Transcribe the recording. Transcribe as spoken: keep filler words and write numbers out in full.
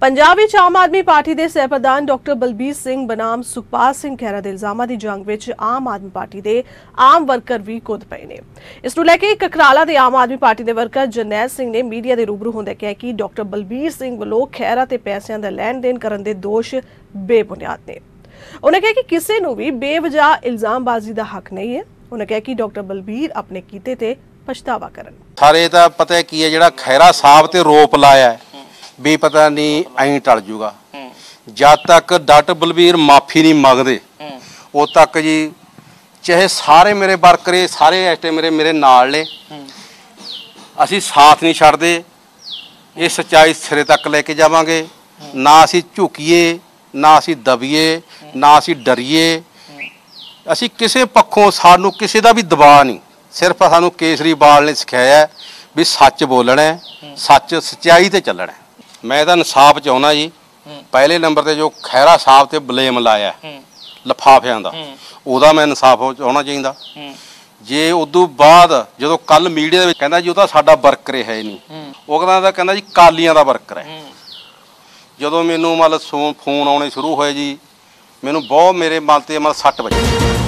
पंजाब विच आम आदमी पार्टी के सह प्रधान डॉक्टर बलबीर सिंह बनाम सुखपाल सिंह खैहरा के इल्जामों की जंग विच आम आदमी पार्टी के आम वर्कर भी कुद पे ने। इस नूं लैके ककराला के आम आदमी पार्टी के वर्कर जरनैल सिंह ने मीडिया के रूबरू होंदे कहा कि डॉक्टर बलबीर सिंह वल्लों खैहरा ते पैसों का लैण देण करन दे दोष बेबुनियाद ने। उन्हें कहा कि किसी नूं भी बेवजह इल्जामबाजी का हक नहीं है। उन्हें कहा कि डॉक्टर बलबीर अपने कीते ते पछतावा करन। सारे दा पता है की है जिहड़ा खैहरा साहब ते रोप लाया भी पता नहीं अं टल जूगा। जब तक डॉक्टर बलबीर माफ़ी नहीं मांगते उद तक जी चाहे सारे मेरे वर्कर सारे एक्टे मेरे मेरे नाल ने असी साथ नहीं छड्डदे। ये सच्चाई सिरे तक लेके जावांगे, ना असी झुकीए ना असी दबीए ना असी डरीए। असी किसी पक्षों सानू किसी का भी दबाव नहीं, सिर्फ सानू केसरीवाल ने सिखाया भी सच बोलना है, सच सच्चाई ते चलना है। मैं तो इंसाफ चाहना जी। पहले नंबर से जो खैहरा साहब से बलेम लाया लिफाफिया का वह मैं इंसाफ चाहना चाहिए। जे उदू बाद जो कल मीडिया कहना जी वह साडा वर्कर है नहीं, वह कहता कहना जी कालियां का वर्कर है। जो मैनू मतलब फोन आने शुरू होए जी मैनू बहुत मेरे मन से मतलब सट बजे